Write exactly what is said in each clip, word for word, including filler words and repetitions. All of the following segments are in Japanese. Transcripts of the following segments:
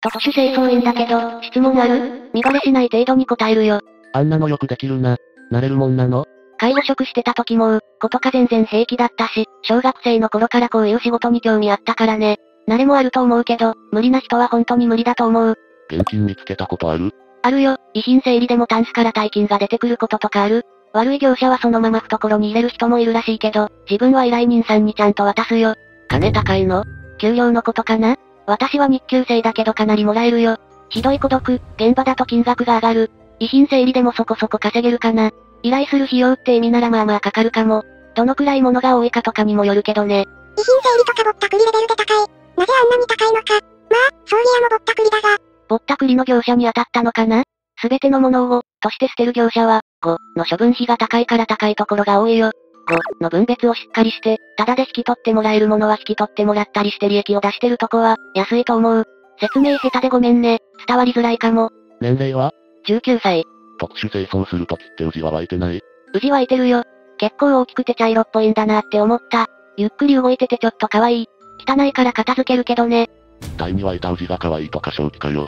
と保守清掃員だけど、質問ある？見バレしない程度に答えるよ。あんなのよくできるな。なれるもんなの？介護職してた時も、子とか全然平気だったし、小学生の頃からこういう仕事に興味あったからね。慣れもあると思うけど、無理な人は本当に無理だと思う。現金見つけたことある？あるよ。遺品整理でもタンスから大金が出てくることとかある。悪い業者はそのまま懐に入れる人もいるらしいけど、自分は依頼人さんにちゃんと渡すよ。金高いの？給料のことかな？私は日給制だけどかなりもらえるよ。ひどい孤独、現場だと金額が上がる。遺品整理でもそこそこ稼げるかな。依頼する費用って意味ならまあまあかかるかも。どのくらい物が多いかとかにもよるけどね。遺品整理とかぼったくりレベルで高い。なぜあんなに高いのか。まあ、葬儀屋もぼったくりだが。ぼったくりの業者に当たったのかな？すべてのものを、として捨てる業者は、ごの処分費が高いから高いところが多いよ。ごの分別をしっかりして、ただで引き取ってもらえるものは引き取ってもらったりして利益を出してるとこは、安いと思う。説明下手でごめんね、伝わりづらいかも。年齢は？じゅうきゅうさい。特殊清掃するときって氏は湧いてない？氏湧いてるよ。結構大きくて茶色っぽいんだなって思った。ゆっくり動いててちょっと可愛い。汚いから片付けるけどね。タイに湧いた氏が可愛いとか正気かよ。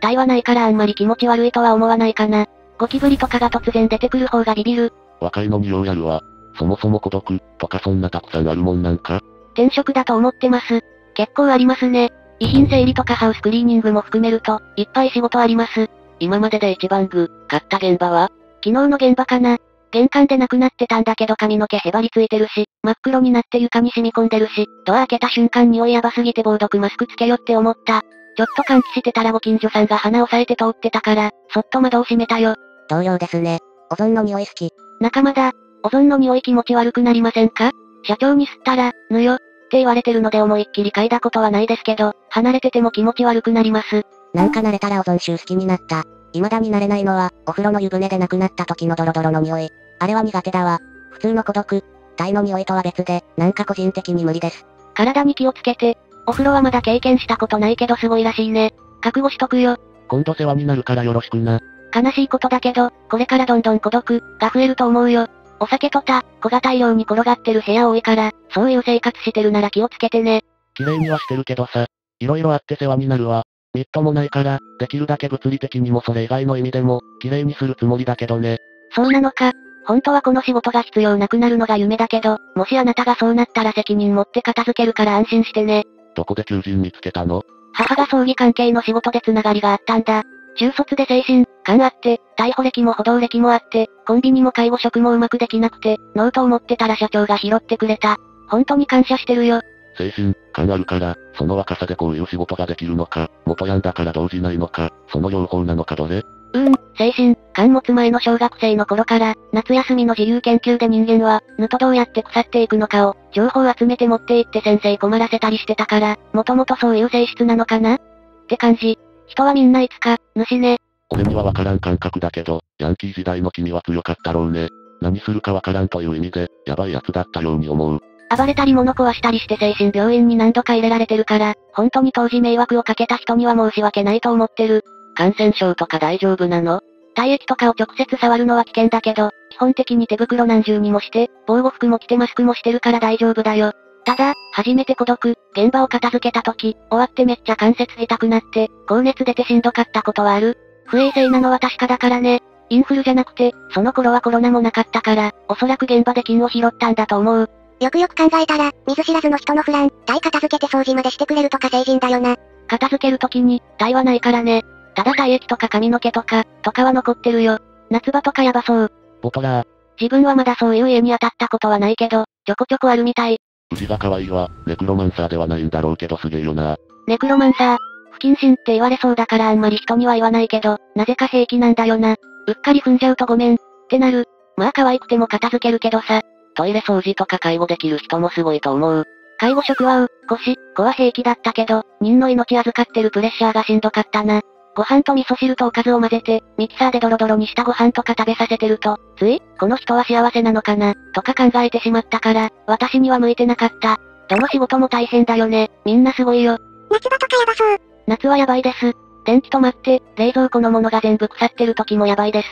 タイはないからあんまり気持ち悪いとは思わないかな。ゴキブリとかが突然出てくる方がビビる。若いのにようやるわ。そもそも孤独とかそんなたくさんあるもんなんか？転職だと思ってます。結構ありますね。遺品整理とかハウスクリーニングも含めると、いっぱい仕事あります。今までで一番グー、買った現場は？昨日の現場かな。玄関でなくなってたんだけど髪の毛へばりついてるし、真っ黒になって床に染み込んでるし、ドア開けた瞬間匂いやばすぎて防毒マスクつけよって思った。ちょっと換気してたらご近所さんが鼻押さえて通ってたから、そっと窓を閉めたよ。同様ですね。オゾンの匂い好き。仲間だ。オゾンの匂い気持ち悪くなりませんか？社長に吸ったら、ぬよ、って言われてるので思いっきり嗅いだことはないですけど、離れてても気持ち悪くなります。なんか慣れたらオゾン臭好きになった。未だに慣れないのは、お風呂の湯船で亡くなった時のドロドロの匂い。あれは苦手だわ。普通の孤独、体の匂いとは別で、なんか個人的に無理です。体に気をつけて。お風呂はまだ経験したことないけどすごいらしいね。覚悟しとくよ。今度世話になるからよろしくな。悲しいことだけど、これからどんどん孤独が増えると思うよ。お酒とた、子が大量に転がってる部屋多いから、そういう生活してるなら気をつけてね。綺麗にはしてるけどさ、いろいろあって世話になるわ。みっともないから、できるだけ物理的にもそれ以外の意味でも、綺麗にするつもりだけどね。そうなのか。本当はこの仕事が必要なくなるのが夢だけど、もしあなたがそうなったら責任持って片付けるから安心してね。どこで求人見つけたの？母が葬儀関係の仕事でつながりがあったんだ。中卒で精神感あって、逮捕歴も補導歴もあって、コンビニも介護職もうまくできなくて、ノートを持ってたら社長が拾ってくれた。本当に感謝してるよ。精神感あるから、その若さでこういう仕事ができるのか、元ヤンだから動じないのか、その両方なのかどれ？うん、精神感持つ前の小学生の頃から、夏休みの自由研究で人間は、ぬとどうやって腐っていくのかを、情報集めて持っていって先生困らせたりしてたから、もともとそういう性質なのかな？って感じ。人はみんないつか、主ね。俺にはわからん感覚だけど、ヤンキー時代の君は強かったろうね。何するかわからんという意味で、やばいやつだったように思う。暴れたり物壊したりして精神病院に何度か入れられてるから、本当に当時迷惑をかけた人には申し訳ないと思ってる。感染症とか大丈夫なの？体液とかを直接触るのは危険だけど、基本的に手袋何重にもして、防護服も着てマスクもしてるから大丈夫だよ。ただ、初めて孤独、現場を片付けた時、終わってめっちゃ関節痛くなって、高熱出てしんどかったことはある。不衛生なのは確かだからね。インフルじゃなくて、その頃はコロナもなかったから、おそらく現場で菌を拾ったんだと思う。よくよく考えたら、見ず知らずの人のフラン、体片付けて掃除までしてくれるとか成人だよな。片付けるときに、体はないからね。ただ体液とか髪の毛とか、とかは残ってるよ。夏場とかやばそう。ボトラー。自分はまだそういう家に当たったことはないけど、ちょこちょこあるみたい。うちが可愛いわ、ネクロマンサーではないんだろうけどすげえよな。ネクロマンサー。不謹慎って言われそうだからあんまり人には言わないけど、なぜか平気なんだよな。うっかり踏んじゃうとごめん、ってなる。まあ可愛くても片付けるけどさ。トイレ掃除とか介護できる人もすごいと思う。介護職はう、腰、子は平気だったけど、人の命預かってるプレッシャーがしんどかったな。ご飯と味噌汁とおかずを混ぜて、ミキサーでドロドロにしたご飯とか食べさせてると、つい、この人は幸せなのかな、とか考えてしまったから、私には向いてなかった。どの仕事も大変だよね、みんなすごいよ。夏場とかやばそう。夏はやばいです。電気止まって、冷蔵庫のものが全部腐ってる時もやばいです。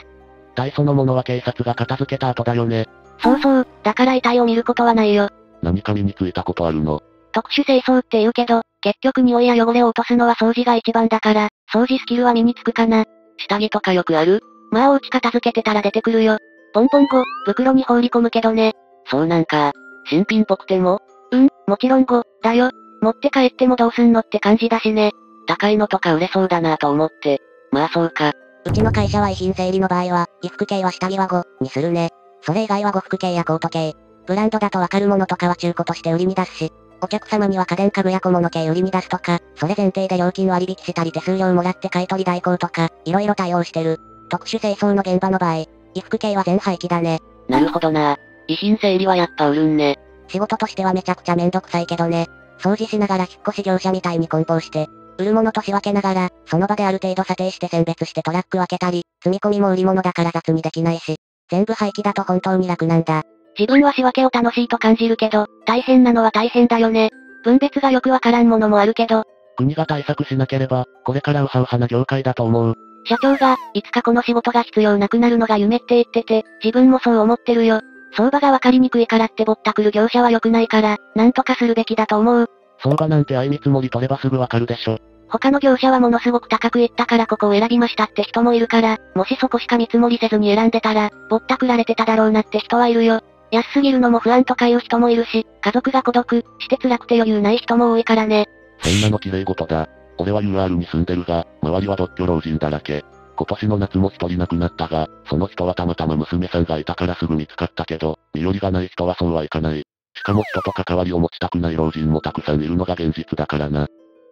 体そのものは警察が片付けた後だよね。そうそう、だから遺体を見ることはないよ。何か身についたことあるの？特殊清掃って言うけど、結局匂いや汚れを落とすのは掃除が一番だから、掃除スキルは身につくかな。下着とかよくある？まあお家片付けてたら出てくるよ。ポンポンご、袋に放り込むけどね。そうなんか、新品っぽくても？うん、もちろんご、だよ。持って帰ってもどうすんのって感じだしね。高いのとか売れそうだなと思って。まあそうか。うちの会社は遺品整理の場合は、衣服系は下着はごにするね。それ以外は呉服系やコート系。ブランドだとわかるものとかは中古として売りに出すし、お客様には家電家具や小物系売りに出すとか、それ前提で料金割引したり手数料もらって買い取り代行とか、いろいろ対応してる。特殊清掃の現場の場合、衣服系は全廃棄だね。なるほどな。遺品整理はやっぱ売るんね。仕事としてはめちゃくちゃめんどくさいけどね。掃除しながら引っ越し業者みたいに梱包して、売るものと仕分けながら、その場である程度査定して選別してトラック分けたり、積み込みも売り物だから雑にできないし、全部廃棄だと本当に楽なんだ。自分は仕分けを楽しいと感じるけど、大変なのは大変だよね。分別がよくわからんものもあるけど。国が対策しなければ、これからウハウハな業界だと思う。社長が、いつかこの仕事が必要なくなるのが夢って言ってて、自分もそう思ってるよ。相場がわかりにくいからってぼったくる業者は良くないから、なんとかするべきだと思う。相場なんて相見積もり取ればすぐわかるでしょ。他の業者はものすごく高く言ったからここを選びましたって人もいるから、もしそこしか見積もりせずに選んでたら、ぼったくられてただろうなって人はいるよ。安すぎるのも不安とかいう人もいるし、家族が孤独して辛くて余裕ない人も多いからね。そんなの綺麗事だ。俺は ユーアール に住んでるが、周りは独居老人だらけ。今年の夏も一人亡くなったが、その人はたまたま娘さんがいたからすぐ見つかったけど、身寄りがない人はそうはいかない。しかも人と関わりを持ちたくない老人もたくさんいるのが現実だからな。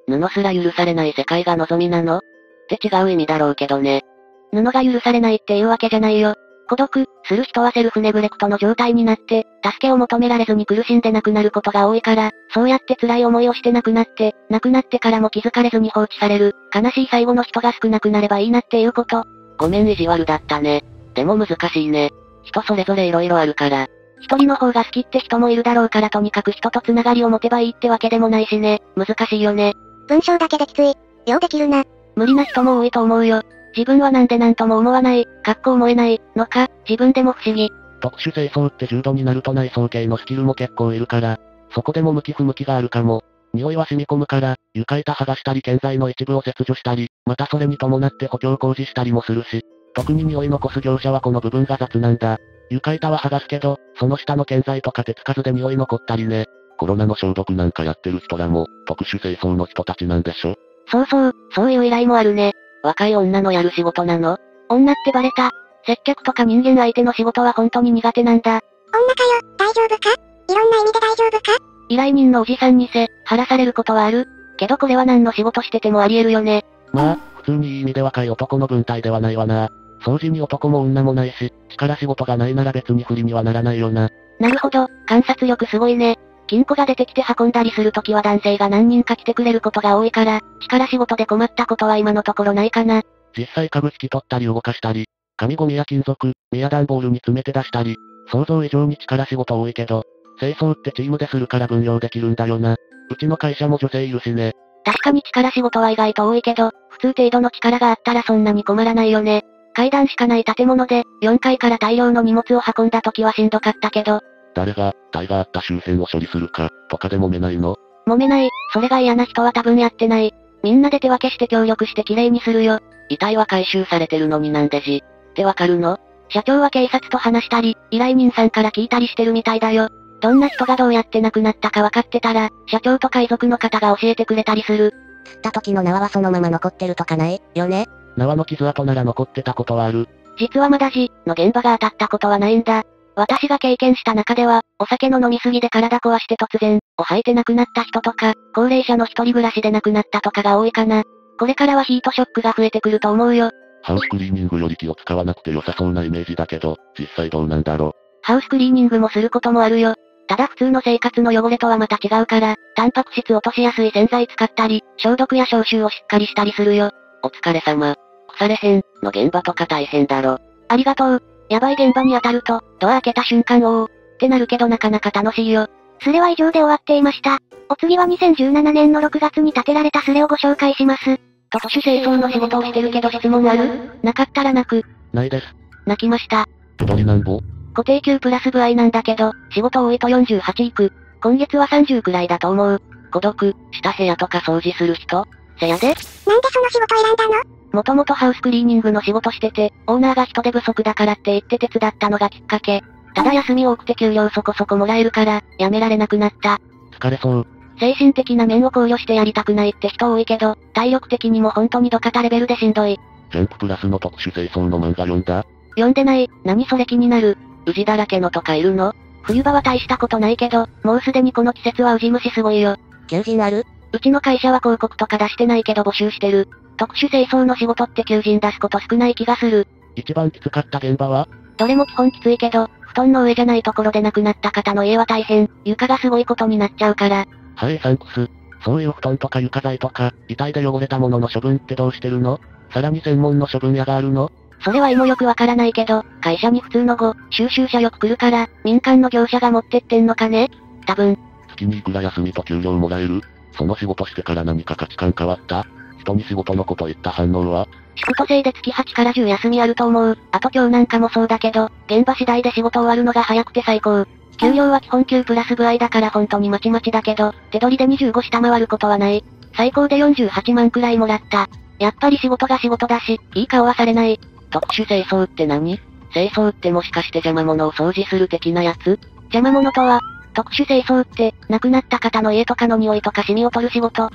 布すら許されない世界が望みなの？って違う意味だろうけどね。布が許されないっていうわけじゃないよ。孤独する人はセルフネグレクトの状態になって、助けを求められずに苦しんで亡くなることが多いから、そうやって辛い思いをして亡くなって、亡くなってからも気づかれずに放置される、悲しい最後の人が少なくなればいいなっていうこと。ごめん意地悪だったね。でも難しいね。人それぞれ色々あるから。一人の方が好きって人もいるだろうからとにかく人とつながりを持てばいいってわけでもないしね。難しいよね。文章だけできつい。ようできるな。無理な人も多いと思うよ。自分はなんでなんとも思わない、かっこ思えない、のか、自分でも不思議。特殊清掃って重度になると内装系のスキルも結構いるから、そこでも向き不向きがあるかも。匂いは染み込むから、床板剥がしたり建材の一部を切除したり、またそれに伴って補強工事したりもするし、特に匂い残す業者はこの部分が雑なんだ。床板は剥がすけど、その下の建材とか手つかずで匂い残ったりね。コロナの消毒なんかやってる人らも、特殊清掃の人たちなんでしょ？そうそう、そういう依頼もあるね。若い女のやる仕事なの？女ってバレた。接客とか人間相手の仕事は本当に苦手なんだ。女かよ、大丈夫か？いろんな意味で大丈夫か？依頼人のおじさんにせ、晴らされることはある？けどこれは何の仕事しててもありえるよね。まあ、普通にいい意味で若い男の文体ではないわな。掃除に男も女もないし、力仕事がないなら別に不利にはならないよな。なるほど、観察力すごいね。金庫が出てきて運んだりするときは男性が何人か来てくれることが多いから、力仕事で困ったことは今のところないかな。実際家具引き取ったり動かしたり、紙ゴミや金属、ミヤ段ボールに詰めて出したり、想像以上に力仕事多いけど、清掃ってチームでするから分業できるんだよな。うちの会社も女性いるしね。確かに力仕事は意外と多いけど、普通程度の力があったらそんなに困らないよね。階段しかない建物で、よんかいから大量の荷物を運んだときはしんどかったけど、誰が、体があった周辺を処理するか、とかで揉めないの？揉めない、それが嫌な人は多分やってない。みんなで手分けして協力して綺麗にするよ。遺体は回収されてるのになんでじ、ってわかるの？社長は警察と話したり、依頼人さんから聞いたりしてるみたいだよ。どんな人がどうやって亡くなったか分かってたら、社長と海賊の方が教えてくれたりする。釣った時の縄はそのまま残ってるとかないよね？縄の傷跡なら残ってたことはある。実はまだじ、の現場が当たったことはないんだ。私が経験した中では、お酒の飲みすぎで体壊して突然、お吐いて亡くなった人とか、高齢者の一人暮らしで亡くなったとかが多いかな。これからはヒートショックが増えてくると思うよ。ハウスクリーニングより気を使わなくて良さそうなイメージだけど、実際どうなんだろう。ハウスクリーニングもすることもあるよ。ただ普通の生活の汚れとはまた違うから、タンパク質落としやすい洗剤使ったり、消毒や消臭をしっかりしたりするよ。お疲れ様。腐れへん、の現場とか大変だろ。ありがとう。やばい現場に当たると、ドア開けた瞬間おーってなるけどなかなか楽しいよ。スレは以上で終わっていました。お次はにせんじゅうななねんのろくがつに建てられたスレをご紹介します。特殊清掃の仕事をしてるけど質問ある？なかったら泣く。ないです。泣きました。手取りなんぼ？固定給プラス部合なんだけど、仕事多いとよんじゅうはちいく。今月はさんじゅうくらいだと思う。孤独した部屋とか掃除する人せやで。なんでその仕事選んだの？もともとハウスクリーニングの仕事してて、オーナーが人手不足だからって言って手伝ったのがきっかけ。ただ休み多くて給料そこそこもらえるから、やめられなくなった。疲れそう。精神的な面を考慮してやりたくないって人多いけど、体力的にも本当にどかたレベルでしんどい。全部プラスの特殊清掃の漫画読んだ？読んでない。何それ気になる。ウジだらけのとかいるの？冬場は大したことないけど、もうすでにこの季節はウジ虫すごいよ。求人ある？うちの会社は広告とか出してないけど募集してる。特殊清掃の仕事って求人出すこと少ない気がする。一番きつかった現場は？どれも基本きついけど、布団の上じゃないところで亡くなった方の家は大変、床がすごいことになっちゃうから。はい、サンクス。そういう布団とか床材とか、遺体で汚れたものの処分ってどうしてるの？さらに専門の処分屋があるの？それは今よくわからないけど、会社に普通のご、収集車よく来るから、民間の業者が持ってってんのかね？多分。月にいくら休みと給料もらえる？その仕事してから何か価値観変わった？人に仕事のこと言った反応は？シフト制で月はちからじゅう休みあると思う。あと今日なんかもそうだけど、現場次第で仕事終わるのが早くて最高。給料は基本給プラス部合だから本当にまちまちだけど、手取りでにじゅうご下回ることはない。最高でよんじゅうはちまんくらいもらった。やっぱり仕事が仕事だし、いい顔はされない。特殊清掃って何？清掃ってもしかして邪魔者を掃除する的なやつ？邪魔者とは、特殊清掃って、亡くなった方の家とかの匂いとかシミを取る仕事。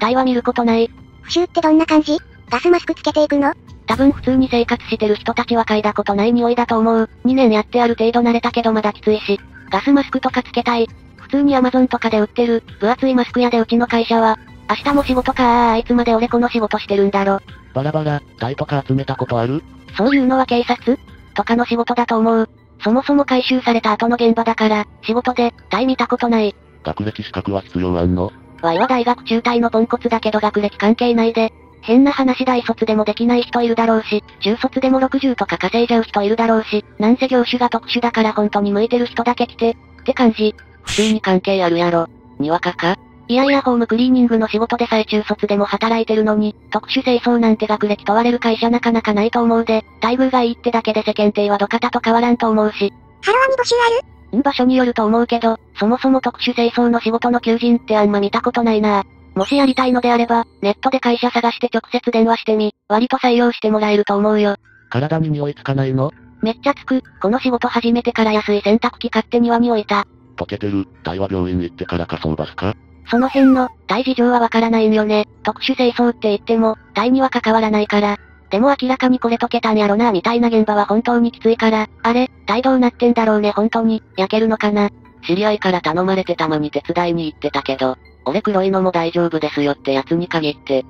体は見ることない。補修ってどんな感じ？ガスマスクつけていくの？多分普通に生活してる人たちは嗅いだことない匂いだと思う。にねんやってある程度慣れたけどまだきついし。ガスマスクとかつけたい。普通に Amazon とかで売ってる、分厚いマスク屋でうちの会社は、明日も仕事かー、あいつまで俺この仕事してるんだろ。バラバラ、タイとか集めたことある？そういうのは警察とかの仕事だと思う。そもそも回収された後の現場だから、仕事で、タイ見たことない。学歴資格は必要あんの？ワイは大学中退のポンコツだけど学歴関係ないで、変な話大卒でもできない人いるだろうし、中卒でもろくじゅうとか稼いじゃう人いるだろうし、なんせ業種が特殊だから本当に向いてる人だけ来て、って感じ。普通に関係あるやろ。にわかか？いやいやホームクリーニングの仕事でさえ中卒でも働いてるのに、特殊清掃なんて学歴問われる会社なかなかないと思うで、待遇がいいってだけで世間体は土方と変わらんと思うし。ハロワに募集ある？場所によると思うけど、そもそも特殊清掃の仕事の求人ってあんま見たことないな。もしやりたいのであれば、ネットで会社探して直接電話してみ、割と採用してもらえると思うよ。体に匂いつかないの？めっちゃつく。この仕事始めてから安い洗濯機買って庭に置いた。溶けてる。タイは病院行ってから火葬場か？その辺の、タイ事情はわからないんよね。特殊清掃って言っても、タイには関わらないから。でも明らかにこれ溶けたんやろなみたいな現場は本当にきついから、あれ、態度になってんだろうね本当に、焼けるのかな。知り合いから頼まれてたまに手伝いに行ってたけど、俺黒いのも大丈夫ですよってやつに限って、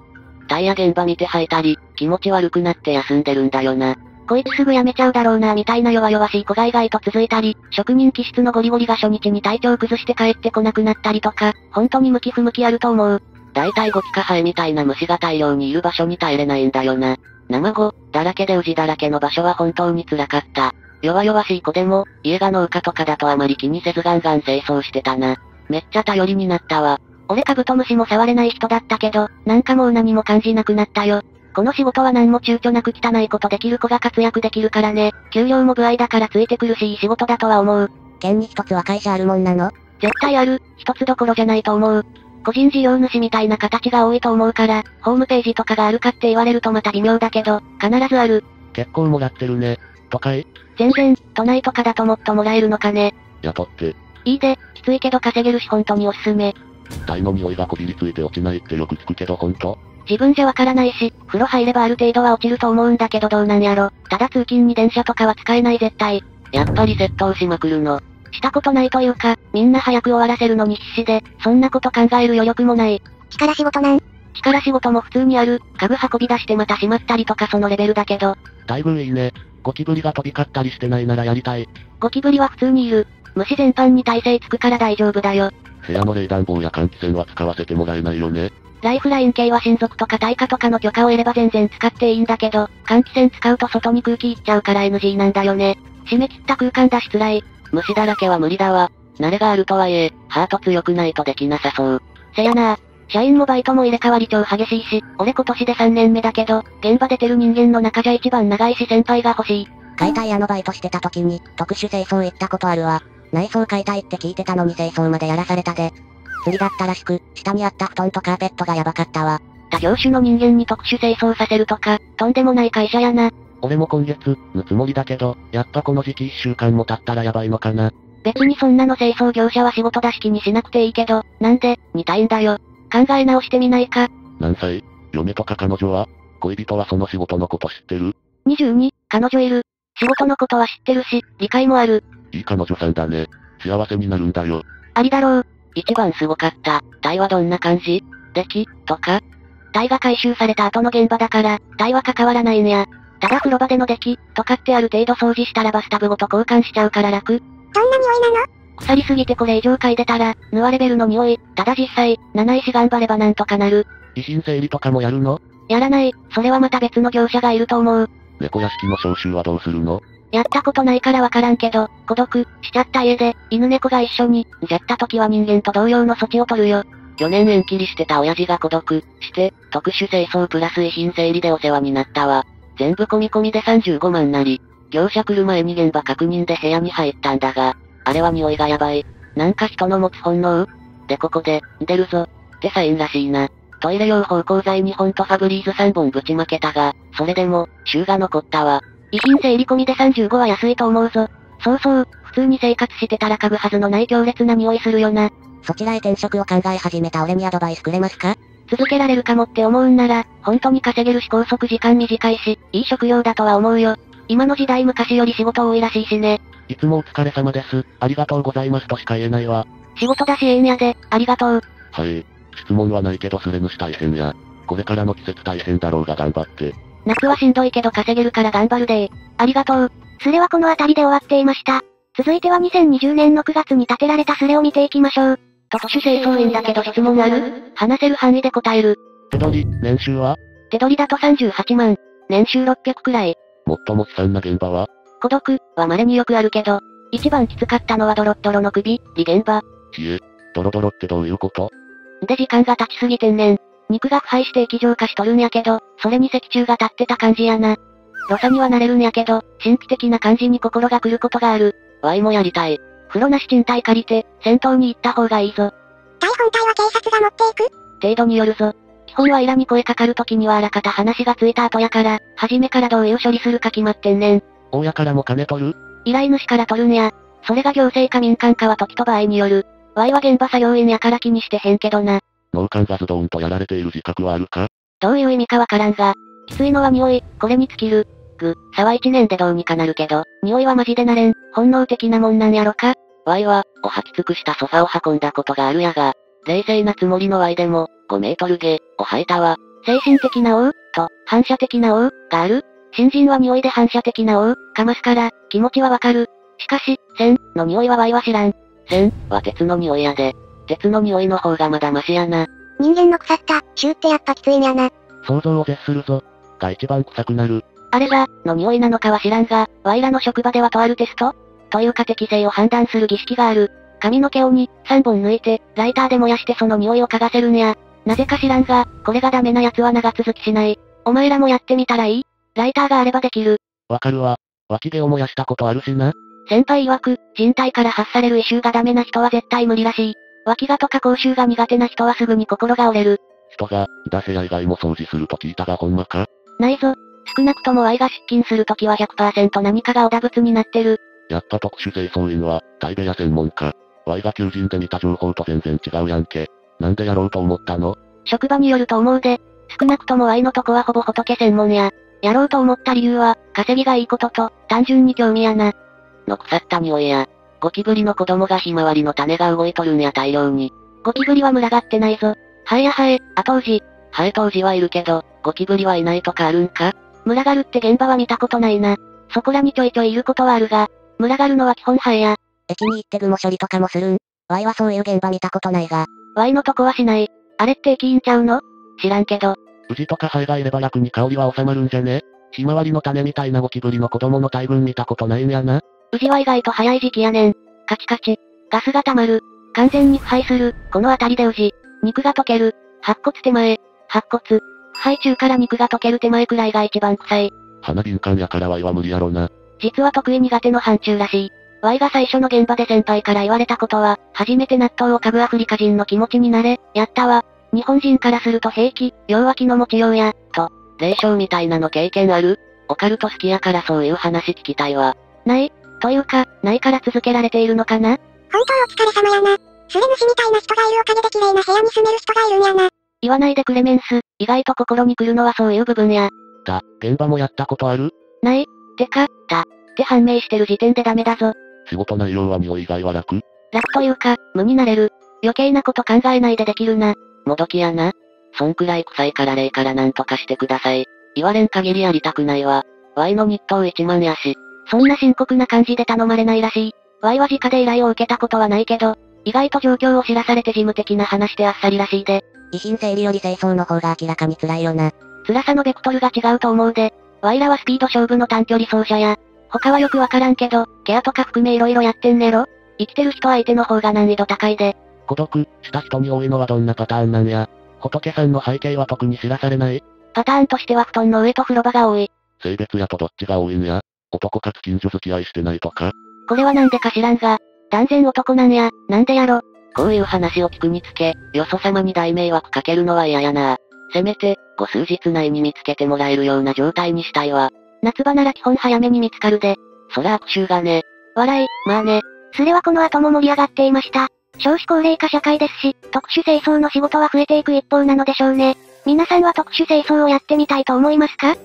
タイヤ現場見て吐いたり、気持ち悪くなって休んでるんだよな。こいつすぐ辞めちゃうだろうなみたいな弱々しい子が意外と続いたり、職人気質のゴリゴリが初日に体調崩して帰ってこなくなったりとか、本当に向き不向きあると思う。大体ゴキかハエみたいな虫が大量にいる場所に耐えれないんだよな。生ゴだらけでウジだらけの場所は本当に辛かった。弱々しい子でも、家が農家とかだとあまり気にせずガンガン清掃してたな。めっちゃ頼りになったわ。俺カブトムシも触れない人だったけど、なんかもう何も感じなくなったよ。この仕事は何も躊躇なく汚いことできる子が活躍できるからね。給料も不合だからついてくるしいい仕事だとは思う。県に一つは会社あるもんなの？絶対ある。一つどころじゃないと思う。個人事業主みたいな形が多いと思うから、ホームページとかがあるかって言われるとまた微妙だけど、必ずある。結構もらってるね。都会？全然、都内とかだともっともらえるのかね。雇って。いいで、きついけど稼げるし本当におすすめ。タイの匂いがこびりついて落ちないってよく聞くけど本当？自分じゃわからないし、風呂入ればある程度は落ちると思うんだけどどうなんやろ。ただ通勤に電車とかは使えない絶対。やっぱり窃盗しまくるの？したことないというか、みんな早く終わらせるのに必死で、そんなこと考える余力もない。力仕事なん？力仕事も普通にある。家具運び出してまたしまったりとかそのレベルだけど。だいぶいいね。ゴキブリが飛び交ったりしてないならやりたい。ゴキブリは普通にいる。虫全般に耐性つくから大丈夫だよ。部屋の冷暖房や換気扇は使わせてもらえないよね。ライフライン系は親族とか対価とかの許可を得れば全然使っていいんだけど、換気扇使うと外に空気いっちゃうから エヌジー なんだよね。締め切った空間だし辛い。虫だらけは無理だわ。慣れがあるとはいえ、ハート強くないとできなさそう。せやな。社員もバイトも入れ替わり超激しいし、俺今年でさんねんめだけど、現場出てる人間の中じゃ一番長いし先輩が欲しい。解体屋のバイトしてた時に、特殊清掃行ったことあるわ。内装解体って聞いてたのに清掃までやらされたで。釣りだったらしく、下にあった布団とカーペットがやばかったわ。他業種の人間に特殊清掃させるとか、とんでもない会社やな。俺も今月、ぬつもりだけど、やっぱこの時期いっしゅうかんも経ったらやばいのかな。別にそんなの清掃業者は仕事出し気にしなくていいけど、なんで、見たいんだよ。考え直してみないか。何歳？嫁とか彼女は？恋人はその仕事のこと知ってる？にじゅうに、彼女いる。仕事のことは知ってるし、理解もある。いい彼女さんだね。幸せになるんだよ。ありだろう。一番すごかった。タイはどんな感じ？出来とか？タイが回収された後の現場だから、タイは関わらないんや。ただ風呂場での出来とかってある程度掃除したらバスタブごと交換しちゃうから楽。どんな匂いなの？腐りすぎてこれ以上嗅いでたら、ヌアレベルの匂い。ただ実際、七石頑張ればなんとかなる。遺品整理とかもやるの？やらない。それはまた別の業者がいると思う。猫屋敷の消臭はどうするの？やったことないからわからんけど、孤独しちゃった家で、犬猫が一緒に、じゃった時は人間と同様の措置を取るよ。去年縁切りしてた親父が孤独して、特殊清掃プラス遺品整理でお世話になったわ。全部込み込みでさんじゅうごまんなり、業者来る前に現場確認で部屋に入ったんだが、あれは匂いがやばい。なんか人の持つ本能でここで、出るぞってサインらしいな。トイレ用芳香剤にほんとファブリーズさんぼんぶちまけたが、それでも、臭が残ったわ。遺品整理込みでさんじゅうごは安いと思うぞ。そうそう、普通に生活してたら嗅ぐはずのない強烈な匂いするよな。そちらへ転職を考え始めた俺にアドバイスくれますか？続けられるかもって思うんなら、本当に稼げるし拘束時間短いし、いい職業だとは思うよ。今の時代昔より仕事多いらしいしね。いつもお疲れ様です。ありがとうございますとしか言えないわ。仕事だしええんやで、ありがとう。はい。質問はないけどスレ主大変や。これからの季節大変だろうが頑張って。夏はしんどいけど稼げるから頑張るでー。ありがとう。スレはこの辺りで終わっていました。続いてはにせんにじゅうねんのくがつに建てられたスレを見ていきましょう。特殊清掃員だけど質問ある？話せる範囲で答える。手取り、年収は？手取りだとさんじゅうはちまん。年収ろっぴゃくくらい。もっとも悲惨な現場は？孤独は稀によくあるけど、一番きつかったのはドロッドロの首、離現場。ひえ、ドロドロってどういうこと？で時間が経ちすぎてんねん。肉が腐敗して液状化しとるんやけど、それに石柱が立ってた感じやな。ロサにはなれるんやけど、神秘的な感じに心が来ることがある。ワイもやりたい。風呂なし賃貸借りて、戦闘に行った方がいいぞ。タイ本体は警察が持っていく？程度によるぞ。基本はイラに声かかるときにはあらかた話がついた後やから、初めからどういう処理するか決まってんねん。大家からも金取る？依頼主から取るんや。それが行政か民間かは時と場合による。Y は現場作業員やから気にしてへんけどな。脳幹がズドーンとやられている自覚はあるか？どういう意味かわからんが、きついのは匂い、これに尽きる。ぐ、差はいちねんでどうにかなるけど、匂いはマジでなれん、本能的なもんなんやろか？ Y は、お吐き尽くしたソファを運んだことがあるやが、冷静なつもりの Y でも、ごメートル下、お吐いたわ。精神的な王と、反射的な王がある？新人は匂いで反射的な王かますから、気持ちはわかる。しかし、線の匂いは Y は知らん。線は鉄の匂いやで。鉄の匂いの方がまだマシやな。人間の腐った、臭ってやっぱきついんやな。想像を絶するぞ。が一番臭くなる。あれが、の匂いなのかは知らんが、ワイらの職場ではとあるテストというか適性を判断する儀式がある。髪の毛をに、さんぼん抜いて、ライターで燃やしてその匂いを嗅がせるんや。なぜか知らんが、これがダメな奴は長続きしない。お前らもやってみたらいい？ライターがあればできる。わかるわ。脇毛を燃やしたことあるしな。先輩曰く、人体から発される異臭がダメな人は絶対無理らしい。脇がとか口臭が苦手な人はすぐに心が折れる。人が、だ部屋以外も掃除すると聞いたがほんまか？ないぞ。少なくとも Y が出勤するときは ひゃくパーセント 何かがおだぶつになってる。やっぱ特殊清掃員は、大部屋専門家。Y が求人で見た情報と全然違うやんけ。なんでやろうと思ったの？職場によると思うで、少なくとも Y のとこはほぼ仏専門や。やろうと思った理由は、稼ぎがいいことと、単純に興味やな。の腐った匂いや。ゴキブリの子供がひまわりの種が動いとるんや大量に。ゴキブリは群がってないぞ。ハエやハエ、アトウジ。ハエトウジはいるけど、ゴキブリはいないとかあるんか？群がるって現場は見たことないな。そこらにちょいちょいいることはあるが、群がるのは基本ハエや。駅に行って雲処理とかもするん。Y はそういう現場見たことないが。Y のとこはしない。あれって駅員ちゃうの？知らんけど。ウジとかハエがいれば楽に香りは収まるんじゃね？ひまわりの種みたいなゴキブリの子供の大群見たことないんやな。ウジは意外と早い時期やねん。カチカチ。ガスが溜まる。完全に腐敗する。この辺りでウジ。肉が溶ける。白骨手前。白骨。腐敗中から肉が溶ける手前くらいが一番臭い。鼻敏感やから Y は無理やろな。実は得意苦手の範疇らしい。Y が最初の現場で先輩から言われたことは、初めて納豆を嗅ぐアフリカ人の気持ちになれ、やったわ。日本人からすると平気、両脇の持ちようや、と。霊障みたいなの経験ある？オカルト好きやからそういう話聞きたいわ。ないというか、ないから続けられているのかな。ほんとお疲れ様やな。スレ主みたいな人がいるおかげで綺麗な部屋に住める人がいるんやな。言わないでクレメンス、意外と心に来るのはそういう部分や。だ、現場もやったことある？ない。てか、だ、って判明してる時点でダメだぞ。仕事内容は匂い以外は楽？楽というか、無になれる。余計なこと考えないでできるな。もどきやな。そんくらい臭いから霊からなんとかしてください。言われん限りやりたくないわ。Y の日当いちまんやし。そんな深刻な感じで頼まれないらしい。Y は直で依頼を受けたことはないけど、意外と状況を知らされて事務的な話であっさりらしいで。遺品整理より清掃の方が明らかに辛いよな。辛さのベクトルが違うと思うで。ワイらはスピード勝負の短距離走者や。他はよくわからんけど、ケアとか含め色々やってんねろ。生きてる人相手の方が難易度高いで。孤独した人に多いのはどんなパターンなんや。仏さんの背景は特に知らされない。パターンとしては布団の上と風呂場が多い。性別やとどっちが多いんや。男かつ近所付き合いしてないとか。これはなんでか知らんが、断然男なんや。なんでやろ。こういう話を聞くにつけ、よそ様に大迷惑かけるのは嫌やな。せめて、ご数日内に見つけてもらえるような状態にしたいわ。夏場なら基本早めに見つかるで。そら悪臭がね。笑い、まあね。それはこの後も盛り上がっていました。少子高齢化社会ですし、特殊清掃の仕事は増えていく一方なのでしょうね。皆さんは特殊清掃をやってみたいと思いますか？